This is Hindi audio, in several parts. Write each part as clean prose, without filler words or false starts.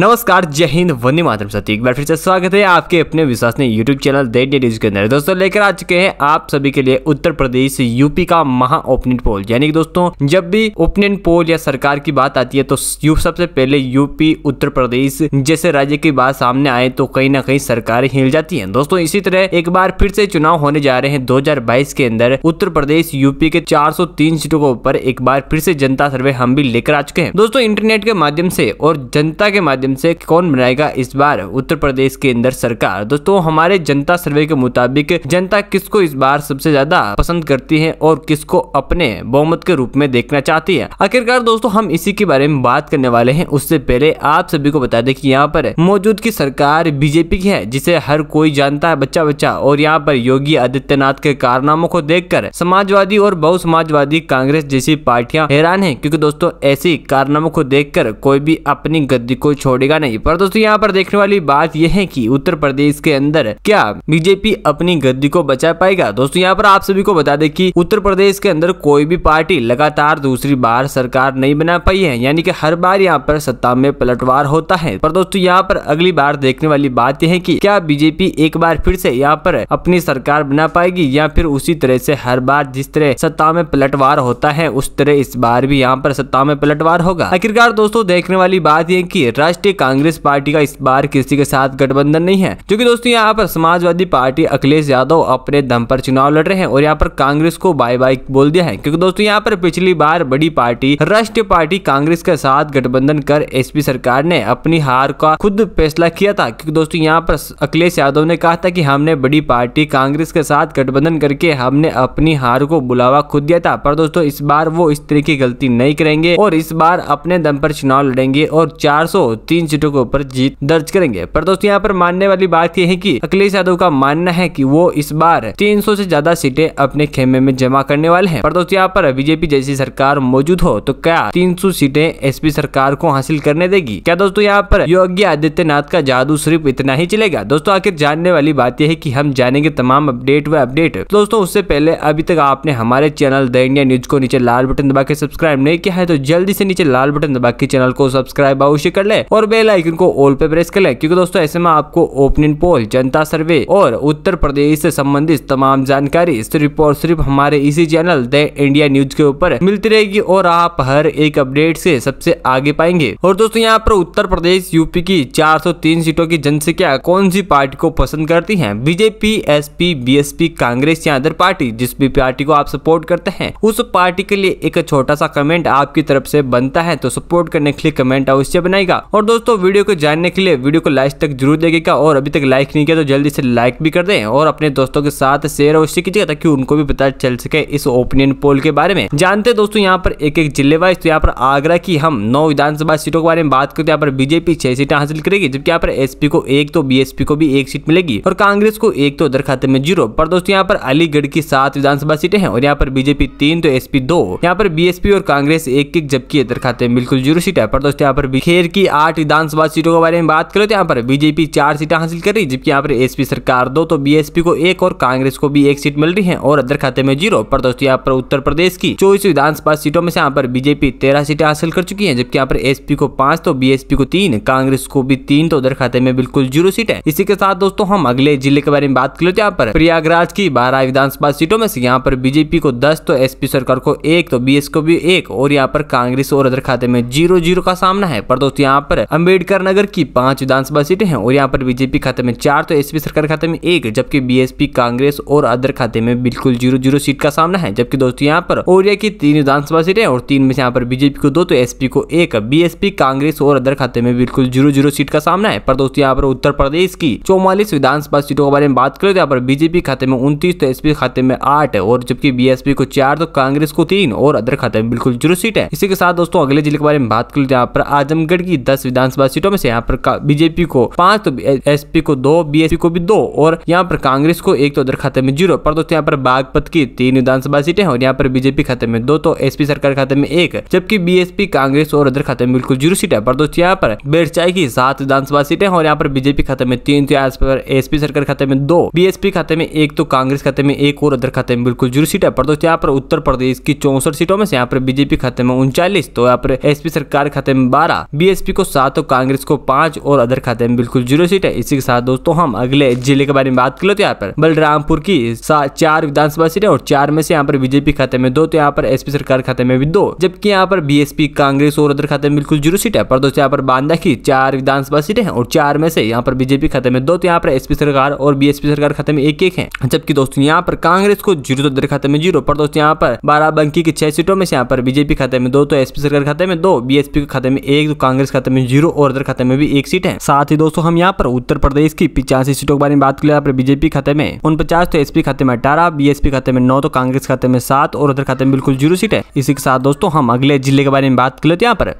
नमस्कार, जय हिंद, वंदे मातरम साथी, एक बार फिर से स्वागत है आपके अपने विश्वसनीय YouTube channel the India News के अंदर। दोस्तों, लेकर आ चुके हैं आप सभी के लिए उत्तर प्रदेश यूपी का महा ओपिनियन पोल। यानी कि दोस्तों, जब भी ओपिनियन पोल या सरकार की बात आती है तो सबसे पहले यूपी, उत्तर प्रदेश जैसे राज्य की बात सामने आए तो कहीं ना कहीं सरकारें हिल जाती है। दोस्तों, इसी तरह एक बार फिर से चुनाव होने जा रहे हैं 2022 के अंदर। उत्तर प्रदेश यूपी के 403 सीटों के ऊपर एक बार फिर से जनता सर्वे हम भी लेकर आ चुके हैं। दोस्तों, इंटरनेट के माध्यम से और जनता के माध्यम से कौन बनाएगा इस बार उत्तर प्रदेश के अंदर सरकार। दोस्तों, हमारे जनता सर्वे के मुताबिक जनता किसको इस बार सबसे ज्यादा पसंद करती है और किसको अपने बहुमत के रूप में देखना चाहती है। आखिरकार दोस्तों, हम इसी के बारे में बात करने वाले हैं। उससे पहले आप सभी को बता दें कि यहाँ पर मौजूद की सरकार बीजेपी की है, जिसे हर कोई जानता है बच्चा बच्चा। और यहाँ पर योगी आदित्यनाथ के कारनामों को देखकर समाजवादी और बहुसमाजवादी कांग्रेस जैसी पार्टियां हैरान है, क्योंकि दोस्तों ऐसी कारनामों को देखकर कोई भी अपनी गद्दी को छोड़ेगा नहीं। पर दोस्तों, यहाँ पर देखने वाली बात यह है कि उत्तर प्रदेश के अंदर क्या बीजेपी अपनी गद्दी को बचा पाएगा। दोस्तों, यहाँ पर आप सभी को बता दें कि उत्तर प्रदेश के अंदर कोई भी पार्टी लगातार दूसरी बार सरकार नहीं बना पाई है, यानी कि हर बार यहाँ पर सत्ता में पलटवार होता है। पर दोस्तों, यहाँ पर अगली बार देखने वाली बात यह है कि क्या बीजेपी एक बार फिर से यहाँ पर अपनी सरकार बना पाएगी, या फिर उसी तरह से हर बार जिस तरह सत्ता में पलटवार होता है उस तरह इस बार भी यहाँ पर सत्ता में पलटवार होगा। आखिरकार दोस्तों, देखने वाली बात यह कि राष्ट्रीय कांग्रेस पार्टी का इस बार किसी के साथ गठबंधन नहीं है, क्योंकि दोस्तों यहाँ पर समाजवादी पार्टी अखिलेश यादव अपने दम पर चुनाव लड़ रहे हैं और यहाँ पर कांग्रेस को बाय बाय बोल दिया है। क्योंकि दोस्तों, यहाँ पर पिछली बार बड़ी पार्टी राष्ट्रीय पार्टी कांग्रेस के साथ गठबंधन कर एसपी सरकार ने अपनी हार का खुद फैसला किया था। क्योंकि दोस्तों, यहाँ पर अखिलेश यादव ने कहा था कि हमने बड़ी पार्टी कांग्रेस के साथ गठबंधन करके हमने अपनी हार को बुलावा खुद दिया था। पर दोस्तों, इस बार वो इस तरह की गलती नहीं करेंगे और इस बार अपने दम पर चुनाव लड़ेंगे और 403 सीटों के ऊपर जीत दर्ज करेंगे। पर दोस्तों, यहाँ पर मानने वाली बात यह है कि अखिलेश यादव का मानना है कि वो इस बार 300 से ज्यादा सीटें अपने खेमे में जमा करने वाले हैं। पर दोस्तों, यहाँ पर बीजेपी जैसी सरकार मौजूद हो तो क्या 300 सीटें एसपी सरकार को हासिल करने देगी? क्या दोस्तों, यहाँ पर योगी आदित्यनाथ का जादू सिर्फ इतना ही चलेगा? दोस्तों, आखिर जानने वाली बात यह है कि हम जानेंगे तमाम अपडेट। दोस्तों, उससे पहले अभी तक आपने हमारे चैनल द इंडिया न्यूज को नीचे लाल बटन दबा के सब्सक्राइब नहीं किया है तो जल्दी से नीचे लाल बटन दबा के चैनल को सब्सक्राइब अवश्य कर ले और बेल आइकन को ऑल पे प्रेस कर ले, क्योंकि दोस्तों ऐसे में आपको ओपिनियन पोल, जनता सर्वे और उत्तर प्रदेश से संबंधित तमाम जानकारी सिर्फ और सिर्फ हमारे इसी चैनल द इंडिया न्यूज के ऊपर मिलती रहेगी और आप हर एक अपडेट से सबसे आगे पाएंगे। और दोस्तों, यहाँ पर उत्तर प्रदेश यूपी की 403 सीटों की जनसंख्या कौन सी पार्टी को पसंद करती है? बीजेपी, एसपी, बीएसपी, कांग्रेस या अदर पार्टी। जिस भी पार्टी को आप सपोर्ट करते हैं उस पार्टी के लिए एक छोटा सा कमेंट आपकी तरफ से बनता है, तो सपोर्ट करने के लिए कमेंट अवश्य बनाएगा। और दोस्तों, वीडियो को जानने के लिए वीडियो को लास्ट तक जरूर देखिएगा और अभी तक लाइक नहीं किया तो जल्दी से लाइक भी कर दें और अपने दोस्तों के साथ शेयर अवश्य कीजिएगा ताकि उनको भी पता चल सके इस ओपिनियन पोल के बारे में। जानते हैं दोस्तों, यहाँ पर एक एक जिले वाइज। तो यहाँ पर आगरा की हम 9 विधानसभा सीटों के बारे में बात करते हैं। यहाँ पर बीजेपी 6 सीटें हासिल करेगी, जबकि यहाँ पर एसपी को 1, तो बीएसपी को भी 1 सीट मिलेगी और कांग्रेस को 1, तो उधर खाते में 0। पर दोस्तों, यहाँ पर अलीगढ़ की 7 विधानसभा सीटें हैं और यहाँ पर बीजेपी 3, तो एसपी 2, यहाँ पर बीएसपी और कांग्रेस 1, जबकि इधर खाते में बिल्कुल 0 सीट है। पर दोस्तों, यहाँ पर खेर की 8 विधानसभा सीटों के बारे में बात करें तो यहाँ पर बीजेपी 4 सीटें हासिल कर रही, जबकि यहाँ पर एसपी सरकार 2, तो बीएसपी को 1 और कांग्रेस को भी 1 सीट मिल रही है और अदर खाते में 0। पर दोस्तों, यहाँ पर उत्तर प्रदेश की 24 विधानसभा सीटों में से यहाँ पर बीजेपी 13 सीटें हासिल कर चुकी है, जबकि यहाँ पर एसपी को 5, तो बीएसपी को 3, कांग्रेस को भी 3, तो उधर खाते में बिल्कुल 0 सीट है। इसी के साथ दोस्तों, हम अगले जिले के बारे में बात कर लेते हैं। यहाँ पर प्रयागराज की 12 विधानसभा सीटों में से यहाँ पर बीजेपी को 10, तो एसपी सरकार को 1, तो बीएसपी को भी 1 और यहाँ पर कांग्रेस और अदर खाते में 0-0 का सामना है। पर दोस्तों, यहाँ पर अंबेडकर नगर की 5 विधानसभा सीटें हैं और यहाँ पर बीजेपी खाते में 4, तो एसपी सरकार खाते में 1, जबकि बीएसपी, कांग्रेस और अदर खाते में बिल्कुल 0-0 सीट का सामना है। जबकि दोस्तों, यहाँ पर औरिया की 3 विधानसभा सीटें और 3 में से यहाँ पर बीजेपी को 2, तो एसपी को 1, बीएसपी, कांग्रेस और अदर खाते में बिल्कुल 0-0 सीट का सामना है। पर दोस्तों, यहाँ पर उत्तर प्रदेश की 44 विधानसभा सीटों के बारे में बात करें तो यहाँ पर बीजेपी खाते में 29, तो एसपी खाते में 8 और जबकि बीएसपी को 4, तो कांग्रेस को 3 और अदर खाते में बिल्कुल 0 सीट है। इसी के साथ दोस्तों, अगले जिले के बारे में बात करें तो यहाँ पर आजमगढ़ की 10 विधानसभा सीटों में से यहाँ पर बीजेपी को 5, तो एसपी को 2, बीएसपी को भी 2 और यहाँ पर कांग्रेस को 1, तो उधर खाते में 0। पर दोस्तों, यहाँ पर बागपत की 3 विधानसभा सीटें हैं और यहाँ पर बीजेपी खाते में 2, तो एसपी सरकार खाते में 1, जबकि बीएसपी, कांग्रेस और उधर खाते में बिल्कुल 0 सीट है। पर दोस्तों, यहाँ पर बेरचाई की 7 विधानसभा सीटें और यहाँ पर बीजेपी खाते में 3, तो यहाँ पर एसपी सरकार खाते में 2, बीएसपी खाते में 1, तो कांग्रेस खाते में 1 और उधर खाते में बिल्कुल 0 सीट है। पर दोस्तों, यहाँ पर उत्तर प्रदेश की 64 सीटों में से यहाँ पर बीजेपी खाते में 39, तो यहाँ पर एसपी सरकार खाते में 12, बीएसपी को 7 तो कांग्रेस को 5 और अदर खाते में बिल्कुल 0 सीट है। इसी के साथ दोस्तों हम अगले जिले के बारे में बात कर लेते हैं। यहाँ पर बलरामपुर की 4 विधानसभा सीटें और 4 में से यहाँ पर बीजेपी खाते में 2 तो यहाँ पर एसपी सरकार खाते में भी 2, जबकि यहाँ पर बीएसपी कांग्रेस और अदर खाते में बिल्कुल 0 सीट है। पर दोस्तों यहाँ पर बांदा की 4 विधानसभा सीटें हैं और 4 में से यहाँ पर बीजेपी खाते में 2 तो यहाँ पर एसपी सरकार और बीएसपी सरकार खाते में 1-1 है, जबकि दोस्तों यहाँ पर कांग्रेस को 0 तो अदर खाते में 0। पर दोस्तों यहाँ पर बाराबंकी की 6 सीटों में से यहाँ पर बीजेपी खाते में 2 तो एसपी सरकार खाते में 2, बीएसपी के खाते में 1 तो कांग्रेस खाते में 0 और अदर खाते में भी 1 सीट है। साथ ही दोस्तों हम यहाँ पर उत्तर प्रदेश की 85 सीटों के बारे में बात कर ले। यहाँ पर बीजेपी खाते में 49 तो एसपी खाते में 18, बीएसपी खाते में 9 तो कांग्रेस खाते में 7 और अदर खाते में बिल्कुल 0 सीट है। इसी के साथ दोस्तों हम अगले जिले के बारे में बात कर लेते हैं। यहाँ पर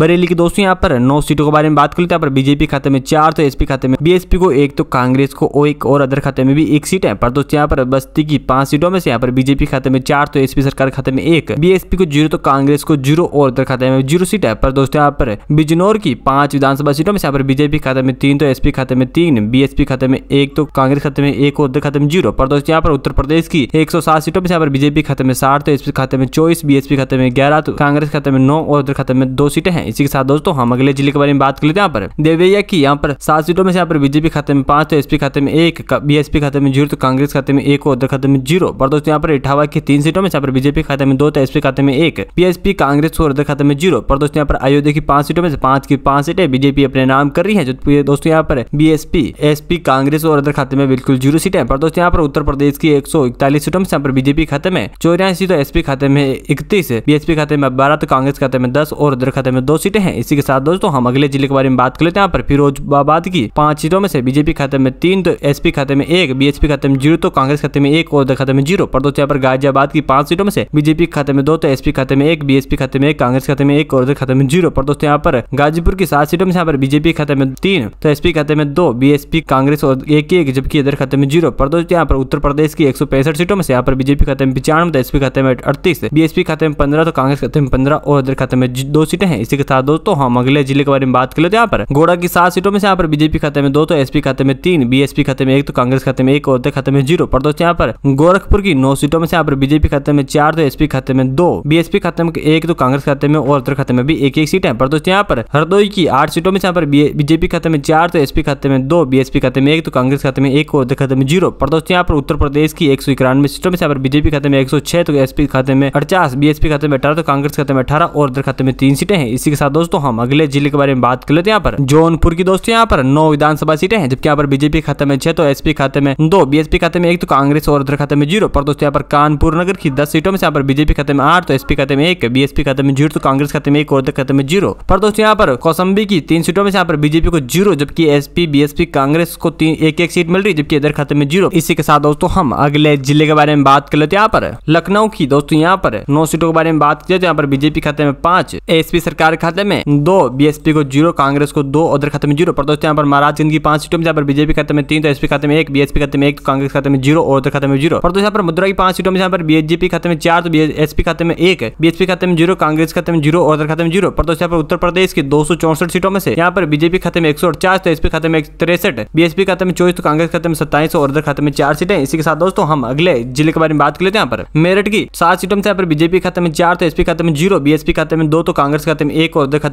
बरेली की दोस्तों यहाँ पर 9 सीटों के बारे में बात कर लेते हैं। यहाँ पर बीजेपी खाते में 4 तो एसपी खाते में बीएसपी को 1 तो कांग्रेस को 1 और अदर खाते में भी 1 सीट है। पर दोस्तों यहाँ पर बस्ती की 5 सीटों में से यहाँ पर बीजेपी खाते में 4 तो एसपी सरकार खाते में 1, बीएसपी को 0 तो कांग्रेस को 0 और अदर खाते में 0 सीट है। पर दोस्तों यहाँ पर बिजनौर की 5 विधानसभा सीटों में यहाँ पर बीजेपी खाते में 3 तो एसपी खाते में 3, बीएसपी खाते में 1 तो कांग्रेस खाते में 1 और अदर खाते में 0। पर दोस्तों यहाँ पर उत्तर प्रदेश की 107 सीटों में यहाँ पर बीजेपी खाते में 7 तो एसपी खाते में 24, बीएसपी खाते में 11 तो कांग्रेस खाते में 9 और अदर खाते में 2 सीटें। इसी के साथ दोस्तों हम अगले जिले के बारे में बात कर लेते हैं। यहाँ पर देवैया की यहाँ पर 7 सीटों में से यहाँ पर बीजेपी खाते में 5 तो एसपी खाते में 1, बीएसपी खाते में 0 तो कांग्रेस खाते में 1 और अदर खाते में 0। पर दोस्तों यहाँ पर इटावा की 3 सीटों में यहाँ पर बीजेपी खाते में 2 तो एसपी खाते में 1, बीएसपी कांग्रेस और अदर खाते में 0। पर दोस्तों यहाँ पर अयोध्या की 5 सीटों में से 5 की 5 सीटें बीजेपी अपने नाम कर रही है। जो दोस्तों यहाँ पर बीएसपी, एसपी, कांग्रेस और अदर खाते में बिल्कुल 0 सीटें। पर दोस्तों यहाँ पर उत्तर प्रदेश की 141 सीटों में यहाँ पर बीजेपी खाते में 84 तो एसपी खाते में 31, बीएसपी खाते में 12 तो कांग्रेस खाते में 10 और अदर खाते में 2 सीटें हैं। इसी के साथ दोस्तों हम अगले जिले के बारे में बात कर लेते हैं। यहाँ पर फिरोजाबाद की 5 सीटों में से बीजेपी खाते में 3 तो एसपी खाते में 1, बीएसपी खाते में 0 तो कांग्रेस खाते में 1 और अदर खाते में 0। पर दोस्तों यहाँ पर गाजियाबाद की 5 सीटों में से बीजेपी खाते में 2 तो एसपी खाते में 1, बीएसपी खाते में 1, कांग्रेस खाते में 1 और अदर खाते में 0। पर दोस्तों यहाँ पर गाजीपुर की 7 सीटों में यहाँ पर बीजेपी खाते में 3 तो एसपी खाते में 2, बीएसपी, कांग्रेस और 1-1 जबकि अदर खाते में 0। पर दोस्तों यहाँ पर उत्तर प्रदेश की 165 सीटों में यहाँ पर बीजेपी खाते में 95 तो एसपी खाते में 38, बीएसपी खाते में 15 तो कांग्रेस खाते में 15 और अदर खाते में 2 सीटें हैं। इसी के साथ दोस्तों हम अगले जिले के बारे में बात कर लेते हैं। यहाँ पर गोड़ा की 7 सीटों में यहाँ पर बीजेपी खाते में 2 तो एसपी खाते में 3, बीएसपी खाते में 1 तो कांग्रेस खाते में 1 और अदर खाते में 0। पर दोस्तों यहाँ पर गोरखपुर की 9 सीटों में यहाँ पर बीजेपी खाते में 4 तो एसपी खाते में 2, बीएसपी खाते में 1 तो कांग्रेस खाते में और अदर खाते में भी 1-1 सीट है। पर दोस्तों यहाँ पर हरदोई की 8 सीटों में यहाँ पर बीजेपी खाते में 4 तो एसपी खाते में 2, बीएसपी खाते में 1 तो कांग्रेस खाते में 1 और अदर खाते में 0। पर दोस्तों यहाँ पर उत्तर प्रदेश की 191 सीटों में यहाँ पर बीजेपी खाते में 106 तो एसपी खाते में 50, बीएसपी खाते में 18 तो कांग्रेस खाते में 18 और अदर खाते में 3 सीटें हैं। इसी के साथ दोस्तों हम अगले जिले के बारे में बात कर लेते हैं। यहाँ पर जौनपुर की दोस्तों यहाँ पर 9 विधानसभा सीटें हैं, जबकि यहाँ पर बीजेपी खाते में 6 तो एसपी खाते में 2, बीएसपी खाते में 1 तो कांग्रेस और अदर खाते में 0। पर दोस्तों यहाँ पर कानपुर नगर की 10 सीटों में यहाँ पर बीजेपी खाते में 8 तो एसपी खाते में 1, बीएसपी खाते में 0 तो कांग्रेस खाते में 1 और अदर खाते में 0। पर दोस्तों यहाँ पर कौसम्बी की 3 सीटों में यहाँ पर बीजेपी को 0, जबकि एसपी, बीएसपी, कांग्रेस को 1-1 सीट मिल रही, जबकि अदर खाते में 0। इसी के साथ दोस्तों हम अगले जिले के बारे में बात कर लेते हैं। यहाँ पर लखनऊ की दोस्तों यहाँ पर 9 सीटों के बारे में बात की जाए तो यहाँ पर बीजेपी खाते में 5, एसपी सरकार खाते में 2, बीएसपी को 0, कांग्रेस को 2, अदर खाते में 0। पर दोस्तों यहाँ पर महाराजगंज की 5 सीटों में यहाँ पर बीजेपी खाते में 3 तो एसपी खाते में 1, बीएसपी खाते में 1 तो कांग्रेस खाते में 0 और अदर खाते में 0। पर दोस्तों यहाँ पर मदुरा की 5 सीटों में यहाँ पर बीजेपी खाते में 4 तो एसपी खाते में 1, बीएसपी खाते में 0, कांग्रेस खाते में 0 और अदर खाते में 0। पर दोस्तों यहाँ पर उत्तर प्रदेश की 264 सीटों में से यहाँ पर बीजेपी खाते में 148 तो एसपी खाते में 63, बीएसपी खाते में 24 तो कांग्रेस खाते में 27 और अदर खाते में 4 सीटें। इसी के साथ दोस्तों हम अगले जिले के बारे में बात कर लेते हैं। यहाँ पर मेरठ की 7 सीटों में यहाँ पर बीजेपी खाते में 4 तो एसपी खाते में 0, बीएसपी खाते में 2 तो कांग्रेस खाते में 1 और अदर खाते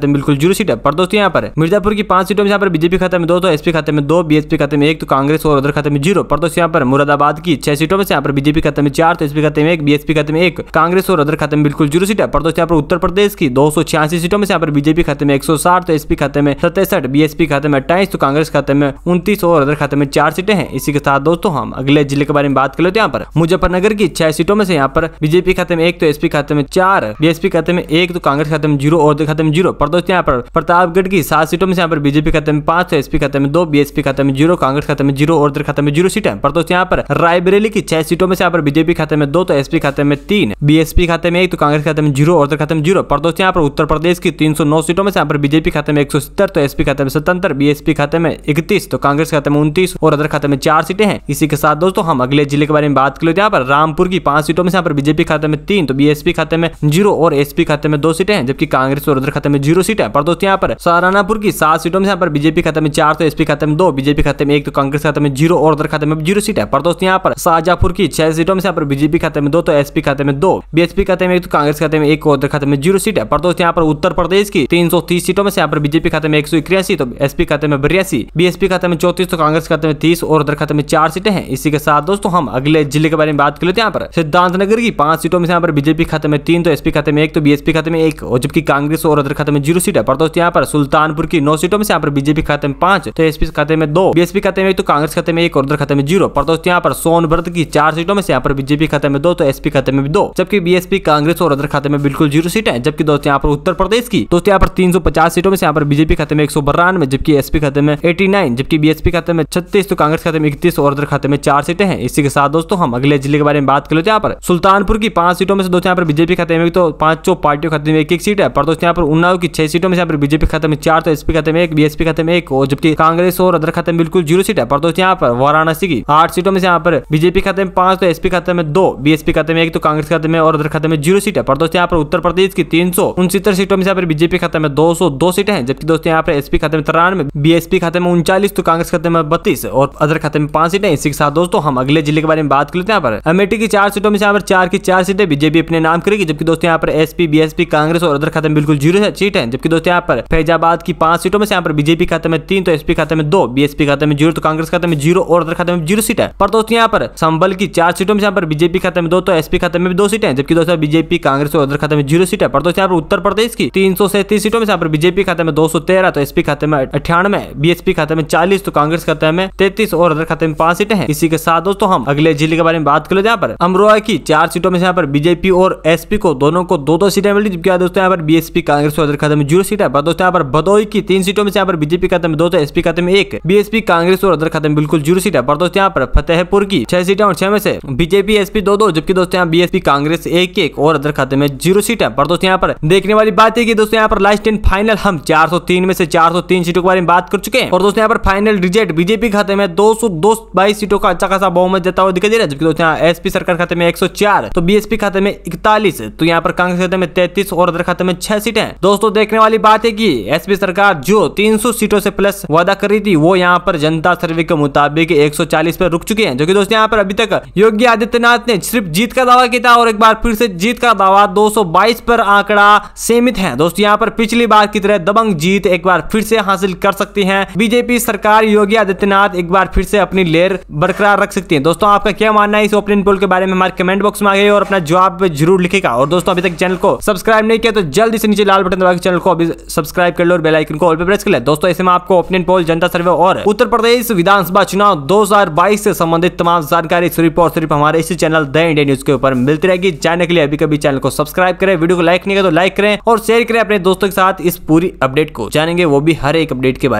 में बिल्कुल 0 सीट है। पर दोस्तों यहाँ पर मिर्जापुर की 5 सीटों में यहाँ पर बीजेपी खाते में 2 तो एसपी खाते में 2, बीएसपी खाते में 1 तो कांग्रेस और अदर खाते में 0। पर दोस्तों यहाँ पर मुरादाबाद की 6 सीटों में यहाँ पर बीजेपी खाते में 4 तो एसपी खाते में 1, बीएसपी खाते में 1, कांग्रेस और अदर खाते में बिल्कुल 0 सीट है। पर दोस्तों यहाँ पर उत्तर प्रदेश की 286 सीटों में यहाँ पर बीजेपी खाते में 160 तो एसपी खाते में 67, बीएसपी खाते में 28 तो कांग्रेस खाते में 29 और अदर खाते में 4 सीटें हैं। इसी के साथ दोस्तों हम अगले जिले के बारे में बात कर लेते हैं। यहाँ पर मुजफ्फरनगर की 6 सीटों में यहाँ पर बीजेपी खाते में 1 तो एसपी खाते में 4, बीएसपी खाते में 1 तो कांग्रेस खाते में 0 और अदर खाते में 0। पर दोस्तों यहाँ पर प्रतापगढ़ की 7 सीटों में यहाँ पर बीजेपी खाते में 5 तो एसपी खाते में 2, बीएसपी खाते में 0, कांग्रेस खाते में 0 और अदर खाते में 0 सीटें। पर दोस्तों यहाँ पर रायबरेली की 6 सीटों में यहाँ पर बीजेपी खाते में 2 तो एसपी खाते में 3, बीएसपी खाते में 1 तो कांग्रेस खाते में 0 और अदर खाते में 0। पर दोस्तों यहाँ पर उत्तर प्रदेश की 309 सीटों में यहाँ पर बीजेपी खाते में 170 तो एसपी खाते में 77, बीएसपी खाते में 31 तो कांग्रेस खाते में 29 और अदर खाते में 4 सीटें हैं। इसी के साथ दोस्तों हम अगले जिले के बारे में बात कर लेते हैं। यहाँ पर रामपुर की 5 सीटों में यहाँ पर बीजेपी खाते में 3 तो बीएसपी खाते में 0 और एसपी खाते में 2 सीटें हैं, जबकि कांग्रेस और पर खत्म में 0 सीट है। पर दोस्तों यहाँ पर सहारनपुर की 7 सीटों में यहाँ पर बीजेपी खत्म में 4, तो एसपी खत्म में 2, बीजेपी खत्म में 1, तो कांग्रेस खत्म में 0 और उधर खत्म में 0 सीट है। पर दोस्तों यहाँ पर शाहजहांपुर की 6 सीटों में यहाँ पर बीजेपी खत्म में 2, तो एसपी खत्म में 2, बीएसपी खत्म में 1, तो कांग्रेस खत्म में 1 और उधर खत्म में 0 सीट है। पर दोस्तों यहाँ पर उत्तर प्रदेश की 330 सीटों में यहाँ पर बीजेपी खत्म में 181, तो एसपी खत्म में 82, बीएसपी खत्म में 34, तो कांग्रेस खत्म में 30 और उधर खत्म में 4 सीटें हैं। इसी के साथ दोस्तों हम अगले जिले के बारे में बात कर लेते हैं। यहाँ पर सिद्धार्थ नगर की 5 सीटों में यहाँ पर बीजेपी खत्म में 3, तो एसपी खत्म में 1, तो बीएसपी खत्म में 1 और जबकि कांग्रेस और उधर खत्म में 0 सीट है। पर दोस्तों यहाँ पर सुल्तानपुर की 9 सीटों में यहाँ पर बीजेपी खत्म में 5, तो एसपी खत्म में 2, बीएसपी खत्म में 1, तो कांग्रेस खत्म में 1 और उधर खत्म में 0। पर दोस्तों यहाँ पर सोनभद्र की 4 सीटों में यहाँ पर बीजेपी खत्म में 2, तो एसपी खत्म में 2, जबकि बीएसपी कांग्रेस और उधर खत्म में बिल्कुल 0 सीट है। जबकि दोस्तों यहाँ पर उत्तर प्रदेश की दोस्तों यहाँ पर 350 सीटों में यहाँ पर बीजेपी खत्म में 192, जबकि एसपी खत्म में 89, जबकि बीएसपी खत्म में 36, तो कांग्रेस खत्म में 31 और उधर खत्म में 4 सीटें हैं। इसी के साथ दोस्तों हम अगले जिले के बारे में बात कर लेते हैं। यहाँ पर सुल्तानपुर की 5 सीटों में दोस्तों यहाँ पर बीजेपी खत्म में 1, तो पांचों पार्टियों खत्म में 1-1 सीट है। पर दोस्तों यहाँ पर उन्नाव की 6 सीटों में यहाँ पर बीजेपी खत्म में 4, तो एसपी खत्म में 1, बीएसपी खत्म में 1 और जबकि कांग्रेस और अदर खत्म बिल्कुल 0 सीट है। पर दोस्तों यहाँ पर वाराणसी की 8 सीटों में यहाँ पर बीजेपी खत्म में 5, तो एसपी खत्म में 2, बीएसपी खत्म में 1, तो कांग्रेस खत्म में और उधर खत्म में 0 सीट है। पर दोस्तों यहाँ पर उत्तर प्रदेश की 369 सीटों में यहाँ पर बीजेपी खत्म में 202 सीटें हैं। जबकि दोस्तों यहाँ पर एसपी खत्म में 93, बीएसपी खत्म में 39, तो कांग्रेस खत्म में 32 और अदर खत्म में 5 सीटें। इसी के साथ दोस्तों हम अगले जिले के बारे में बात कर लेते हैं। यहाँ पर अमेठी की 4 सीटों में यहाँ पर 4 की 4 सीटें बीजेपी अपने नाम करेगी। जबकि दोस्तों यहाँ पर एसपी, बीएसपी, कांग्रेस और अदर खत्म बिल्कुल 0 सीट है। जबकि दोस्तों यहाँ पर फैजाबाद की 5 सीटों में यहाँ पर बीजेपी खत्म में 3, तो एसपी खत्म में 2, बीएसपी खत्म में 0, तो कांग्रेस खत्म में 0 और अदर खत्म में 0 सीट है। पर दोस्तों यहाँ पर संबल की 4 सीटों में यहाँ पर बीजेपी खत्म में 2, तो एसपी खत्म में 2 सीट है। जबकि दोस्तों बीजेपी, कांग्रेस और अदर खत्म में 0 सीट है। पर दोस्तों यहाँ पर उत्तर प्रदेश की 337 सीटों में यहाँ पर बीजेपी खत्म में 213, तो एसपी खत्म में 98, बीएसपी खत्म में 40, तो कांग्रेस खत्म में 33 और अदर खत्म में 5 सीटें हैं। इसी के साथ दोस्तों हम अगले जिले के बारे में बात कर लेते हैं। यहाँ पर अमरोहा की 4 सीटों में यहाँ पर बीजेपी और एसपी को दोनों को 2-2 सीटें मिली। जबकि दोस्तों यहाँ पर बीएसपी, कांग्रेस और अदर खत्म में 0 सीट है। पर दोस्तों यहाँ पर भदोही की 3 सीटों में यहाँ पर बीजेपी खत्म में 2, तो एसपी खत्म में 1, बीएसपी, कांग्रेस और अदर खत्म बिल्कुल 0 सीट है। पर दोस्तों यहाँ पर फतेहपुर की 6 सीटें और 6 में से बीजेपी, एसपी 2-2, जबकि दोस्तों यहाँ बीएसपी, कांग्रेस 1-1 और अदर खत्म में 0 सीट है। पर दोस्तों यहाँ पर देखने वाली बात है कि दोस्तों यहाँ पर लास्ट एंड फाइनल हम 403 में से 403 सीटों के बारे में बात कर चुके हैं। और दोस्तों यहाँ पर फाइनल रिजल्ट बीजेपी खाते में 222 सीटों का अच्छा खासा बहुमत जता हुआ दिखाई दे रहा है। जबकि दोस्तों यहाँ एसपी सरकार खाते में 104, तो बीएसपी खाते में 41, तो यहाँ पर कांग्रेस खाते में 33 और अदर खाते में 6 सीटें हैं। दोस्तों देखने वाली बात है कि एसपी सरकार जो 300 सीटों से प्लस वादा कर रही थी वो यहाँ पर जनता सर्वे के मुताबिक 140 पर रुक चुके हैं। जो कि दोस्तों यहाँ पर अभी तक योगी आदित्यनाथ ने सिर्फ जीत का दावा किया था और एक बार फिर से जीत का दावा 222 पर आंकड़ा सीमित है। दोस्तों यहाँ पर पिछली बार की तरह दबंग जीत एक बार फिर से हासिल कर सकती है बीजेपी सरकार। योगी आदित्यनाथ एक बार फिर से अपनी लेयर बरकरार रख सकती है। दोस्तों आपका क्या मानना है इस ओपिनियन पोल के बारे में हमारे कमेंट बॉक्स में आइए और अपना जवाब जरूर लिखेगा। और दोस्तों अभी तक चैनल को सब्सक्राइब नहीं किया तो जल्दी से नीचे लाल बटन दबाकर चैनल को अभी सब्सक्राइब कर लो और बेल आइकन को ऑल पे प्रेस कर ले। दोस्तों ऐसे में आपको ओपिनियन पोल, जनता सर्वे और उत्तर प्रदेश विधानसभा चुनाव 2022 से संबंधित तमाम जानकारी सिर्फ और सिर्फ हमारे इसी चैनल द इंडिया न्यूज के ऊपर मिलती रहेगी। जानने के लिए अभी कभी चैनल को सब्सक्राइब करें, वीडियो को लाइक नहीं करें तो लाइक करें और शेयर करें अपने दोस्तों के साथ। इस पूरी अपडेट को जानेंगे वो भी हर एक अपडेट के बारे में।